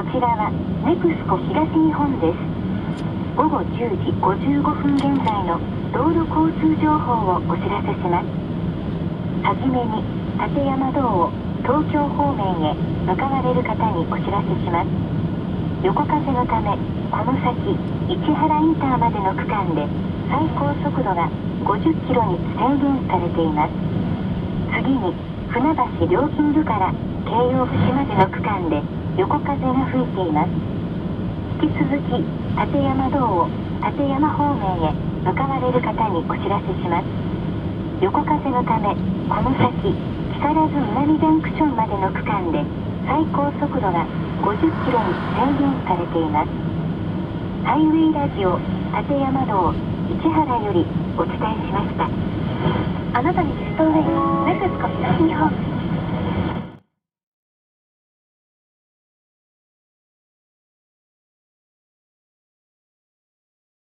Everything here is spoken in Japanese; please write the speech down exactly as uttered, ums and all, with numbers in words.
こちらはネクスコ東日本です。午後じゅうじごじゅうごふん現在の道路交通情報をお知らせします。はじめに立山道を東京方面へ向かわれる方にお知らせします。横風のためこの先市原インターまでの区間で最高速度がごじゅっキロに制限されています。次に船橋料金所から京葉節までの区間で横風が吹いています。引き続き立山道を立山方面へ向かわれる方にお知らせします。横風のためこの先木更津南ジャンクションまでの区間で最高速度がごじゅっキロに制限されています。ハイウェイラジオ立山道市原よりお伝えしました。あなたにシストウェイネクスコ東日本。